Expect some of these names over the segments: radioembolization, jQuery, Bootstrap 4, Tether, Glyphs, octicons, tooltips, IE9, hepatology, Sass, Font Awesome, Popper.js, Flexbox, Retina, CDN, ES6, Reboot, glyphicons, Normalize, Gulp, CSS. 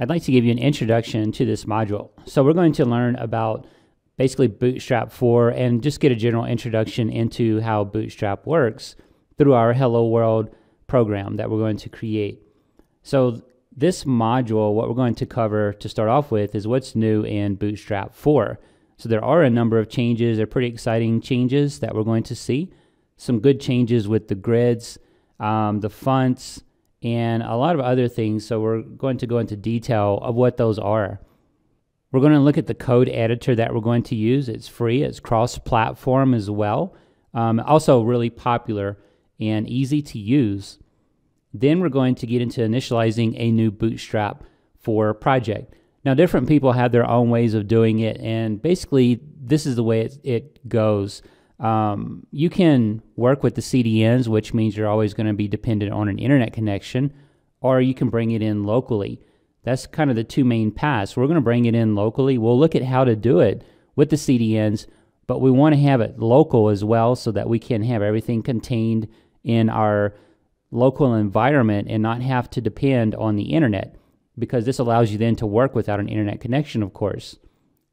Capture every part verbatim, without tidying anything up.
I'd like to give you an introduction to this module. So we're going to learn about basically Bootstrap four and just get a general introduction into how Bootstrap works through our Hello World program that we're going to create. So this module, what we're going to cover to start off with is what's new in Bootstrap four. So there are a number of changes, they're pretty exciting changes that we're going to see. Some good changes with the grids, um, the fonts, and a lot of other things, so we're going to go into detail of what those are. We're going to look at the code editor that we're going to use. It's free, it's cross-platform as well. Um, also really popular and easy to use. Then we're going to get into initializing a new Bootstrap four project. Now different people have their own ways of doing it, and basically this is the way it, it goes. Um, you can work with the C D Ns, which means you're always going to be dependent on an internet connection, or you can bring it in locally. That's kind of the two main paths. We're going to bring it in locally. We'll look at how to do it with the C D Ns, but we want to have it local as well so that we can have everything contained in our local environment and not have to depend on the internet, because this allows you then to work without an internet connection, of course.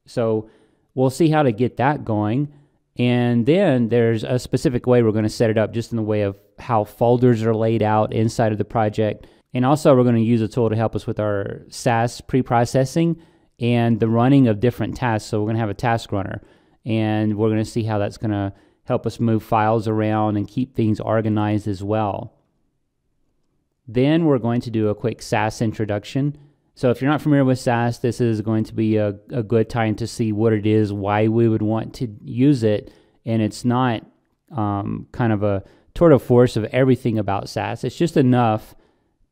So we'll see how to get that going. And then there's a specific way we're going to set it up, just in the way of how folders are laid out inside of the project. And also we're going to use a tool to help us with our Sass pre-processing and the running of different tasks. So we're going to have a task runner, and we're going to see how that's going to help us move files around and keep things organized as well. Then we're going to do a quick Sass introduction. So if you're not familiar with Sass, this is going to be a, a good time to see what it is, why we would want to use it, and it's not um, kind of a tour de force of everything about Sass. It's just enough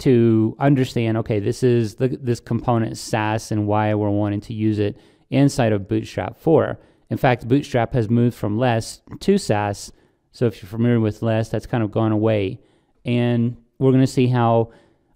to understand, okay, this is the, this component Sass and why we're wanting to use it inside of Bootstrap four. In fact, Bootstrap has moved from less to Sass, so if you're familiar with less, that's kind of gone away. And we're going to see how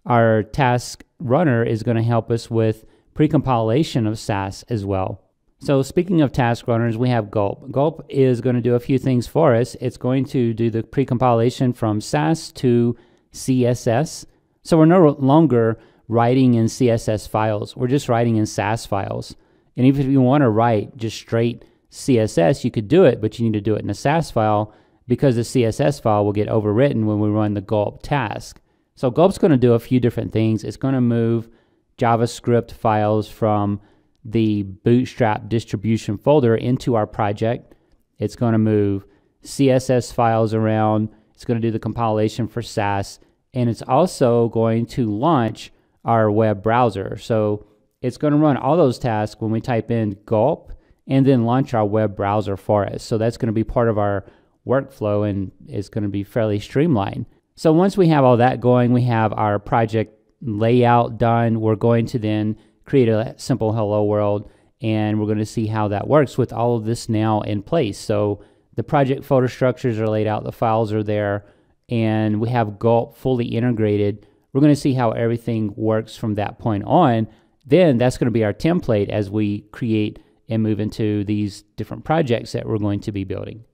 our task runner is going to help us with pre-compilation of Sass as well. So speaking of task runners, we have Gulp. Gulp is going to do a few things for us. It's going to do the pre-compilation from Sass to C S S. So we're no longer writing in C S S files. We're just writing in Sass files. And even if you want to write just straight C S S, you could do it, but you need to do it in a Sass file because the C S S file will get overwritten when we run the Gulp task. So Gulp's going to do a few different things. It's going to move JavaScript files from the Bootstrap distribution folder into our project. It's going to move C S S files around. It's going to do the compilation for Sass. And it's also going to launch our web browser. So it's going to run all those tasks when we type in Gulp and then launch our web browser for us. So that's going to be part of our workflow, and it's going to be fairly streamlined. So once we have all that going, we have our project layout done. We're going to then create a simple Hello World, and we're going to see how that works with all of this now in place. So the project folder structures are laid out, the files are there, and we have Gulp fully integrated. We're going to see how everything works from that point on. Then that's going to be our template as we create and move into these different projects that we're going to be building.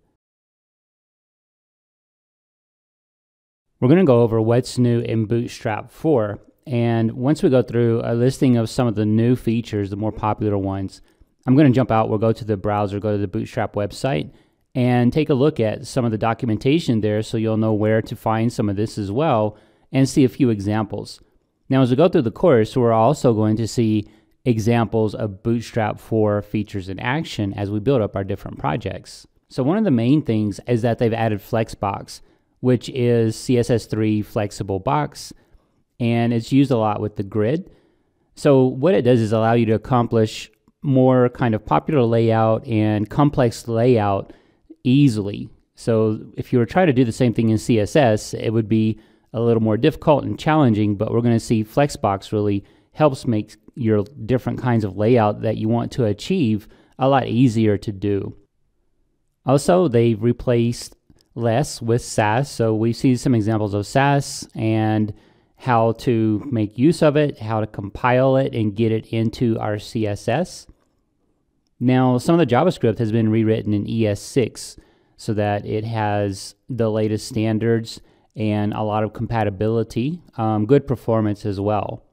We're going to go over what's new in Bootstrap four, and once we go through a listing of some of the new features, the more popular ones, I'm going to jump out, we'll go to the browser, go to the Bootstrap website, and take a look at some of the documentation there so you'll know where to find some of this as well, and see a few examples. Now as we go through the course, we're also going to see examples of Bootstrap four features in action as we build up our different projects. So one of the main things is that they've added Flexbox, which is C S S three flexible box, and it's used a lot with the grid. So what it does is allow you to accomplish more kind of popular layout and complex layout easily. So if you were trying to do the same thing in C S S, it would be a little more difficult and challenging, but we're going to see Flexbox really helps make your different kinds of layout that you want to achieve a lot easier to do. Also, they've replaced less with Sass, so we see some examples of Sass and how to make use of it, how to compile it and get it into our C S S. Now some of the JavaScript has been rewritten in E S six so that it has the latest standards and a lot of compatibility, um, good performance as well.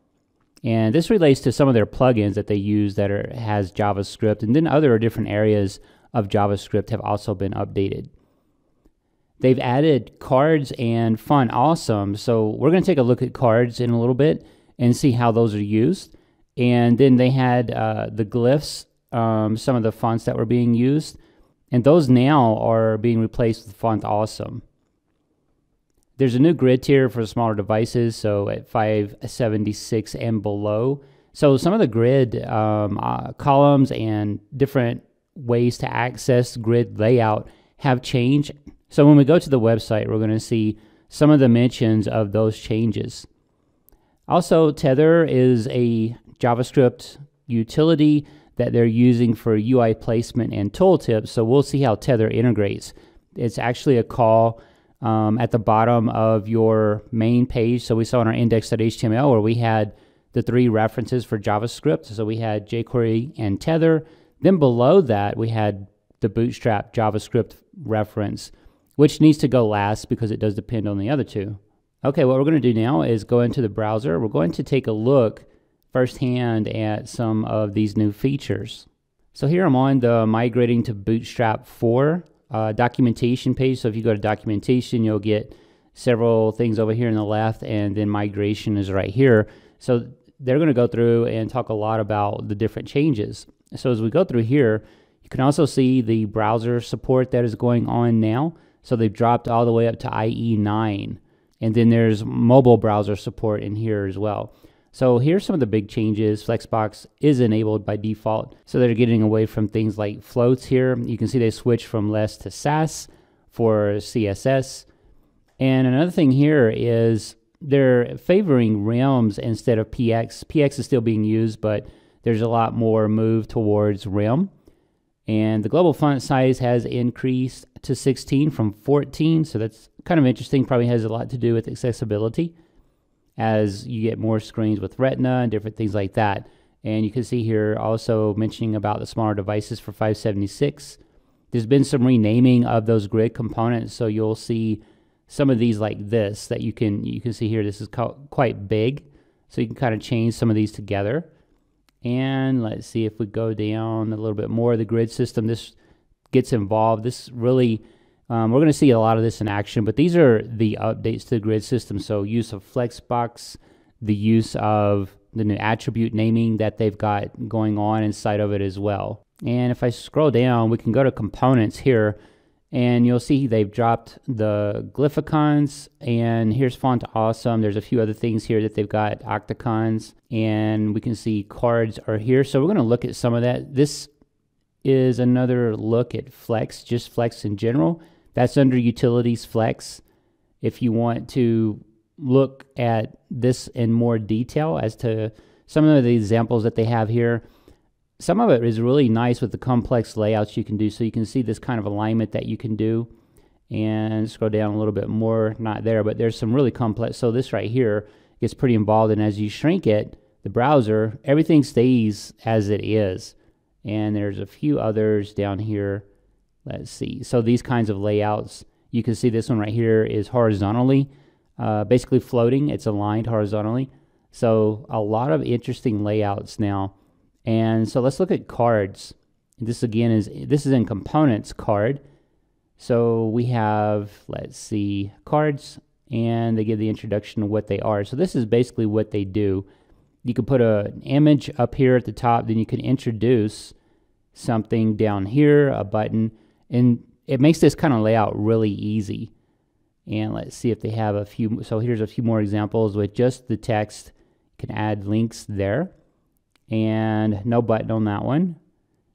And this relates to some of their plugins that they use that are, has JavaScript, and then other different areas of JavaScript have also been updated. They've added cards and Font Awesome, so we're going to take a look at cards in a little bit and see how those are used. And then they had uh, the glyphs, um, some of the fonts that were being used, and those now are being replaced with Font Awesome. There's a new grid tier for smaller devices, so at five seventy-six and below. So some of the grid um, uh, columns and different ways to access grid layout have changed. So when we go to the website, we're going to see some of the mentions of those changes. Also, Tether is a JavaScript utility that they're using for U I placement and tooltips, so we'll see how Tether integrates. It's actually a call Um, at the bottom of your main page. So we saw in our index.html where we had the three references for JavaScript. So we had jQuery and Tether. Then below that, we had the Bootstrap JavaScript reference, which needs to go last because it does depend on the other two. Okay, what we're going to do now is go into the browser. We're going to take a look firsthand at some of these new features. So here I'm on the migrating to Bootstrap four. Uh, documentation page. So if you go to documentation, you'll get several things over here on the left, and then migration is right here. So they're going to go through and talk a lot about the different changes. So as we go through here, you can also see the browser support that is going on now. So they've dropped all the way up to I E nine, and then there's mobile browser support in here as well. So here's some of the big changes. Flexbox is enabled by default, so they're getting away from things like floats here. You can see they switched from less to Sass for C S S. And another thing here is they're favoring realms instead of P X. P X is still being used, but there's a lot more move towards realm. And the global font size has increased to sixteen from fourteen, so that's kind of interesting. Probably has a lot to do with accessibility, as you get more screens with Retina and different things like that. And you can see here also mentioning about the smaller devices for five seventy-six. There's been some renaming of those grid components, so you'll see some of these like this that you can you can see here. This is quite big, so you can kind of change some of these together. And let's see if we go down a little bit more. The grid system, this gets involved. This really Um, we're going to see a lot of this in action, but these are the updates to the grid system. So use of Flexbox, the use of the new attribute naming that they've got going on inside of it as well. And if I scroll down, we can go to components here, and you'll see they've dropped the glyphicons, and here's Font Awesome. There's a few other things here that they've got, octicons, and we can see cards are here. So we're going to look at some of that. This is another look at Flex, just Flex in general. That's under Utilities Flex. If you want to look at this in more detail as to some of the examples that they have here, some of it is really nice with the complex layouts you can do. So you can see this kind of alignment that you can do. And scroll down a little bit more, not there, but there's some really complex. So this right here gets pretty involved, and as you shrink it, the browser, everything stays as it is. And there's a few others down here. Let's see. So these kinds of layouts, you can see this one right here is horizontally, uh, basically floating. It's aligned horizontally. So a lot of interesting layouts now. And so let's look at cards. This again is, this is in components card. So we have, let's see, cards, and they give the introduction of what they are. So this is basically what they do. You can put a, an image up here at the top, then you can introduce something down here, a button, and it makes this kind of layout really easy. And let's see if they have a few. So here's a few more examples with just the text. You can add links there, and no button on that one.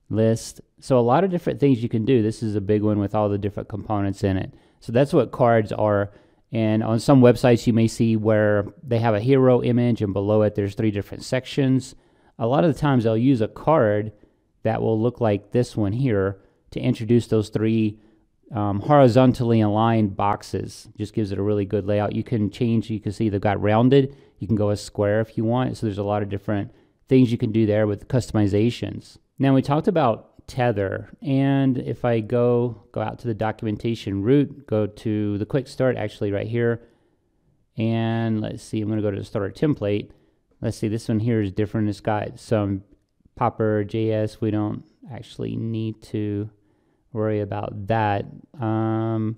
List. So a lot of different things you can do. This is a big one with all the different components in it. So that's what cards are. And on some websites, you may see where they have a hero image, and below it, there's three different sections. A lot of the times, they'll use a card that will look like this one here to introduce those three um, horizontally aligned boxes. Just gives it a really good layout. You can change, you can see they've got rounded. You can go a square if you want. So there's a lot of different things you can do there with customizations. Now, we talked about Tether, and if I go go out to the documentation route, go to the quick start actually right here, and let's see, I'm going to go to the starter template. Let's see, this one here is different. It's got some popper.js. We don't actually need to worry about that. Um,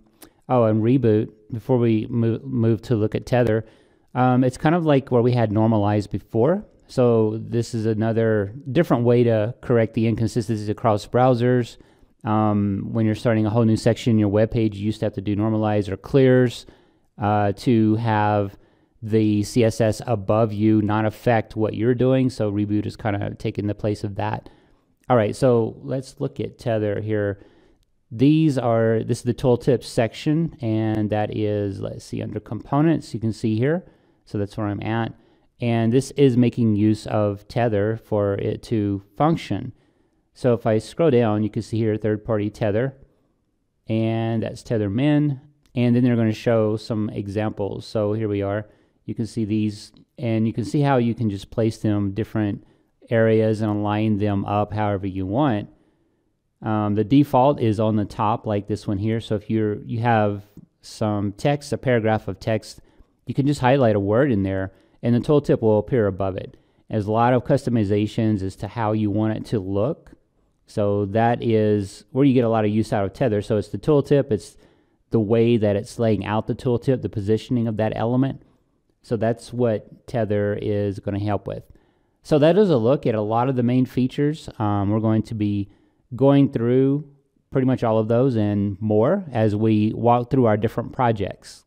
oh, and Reboot, before we move, move to look at Tether, um, it's kind of like where we had Normalize before. So this is another different way to correct the inconsistencies across browsers. Um, when you're starting a whole new section in your web page, you used to have to do Normalize or Clears uh, to have the C S S above you not affect what you're doing. So Reboot is kind of taking the place of that. All right, so let's look at Tether here. These are, this is the tooltips section, and that is, let's see, under components, you can see here. So that's where I'm at. And this is making use of Tether for it to function. So if I scroll down, you can see here third-party Tether, and that's Tether min, and then they're going to show some examples. So here we are. You can see these, and you can see how you can just place them different areas and align them up however you want. Um, the default is on the top, like this one here. So if you're you have some text, a paragraph of text, you can just highlight a word in there, and the tooltip will appear above it. There's a lot of customizations as to how you want it to look. So that is where you get a lot of use out of Tether. So it's the tooltip, it's the way that it's laying out the tooltip, the positioning of that element. So that's what Tether is going to help with. So that is a look at a lot of the main features. Um, we're going to be going through pretty much all of those and more as we walk through our different projects.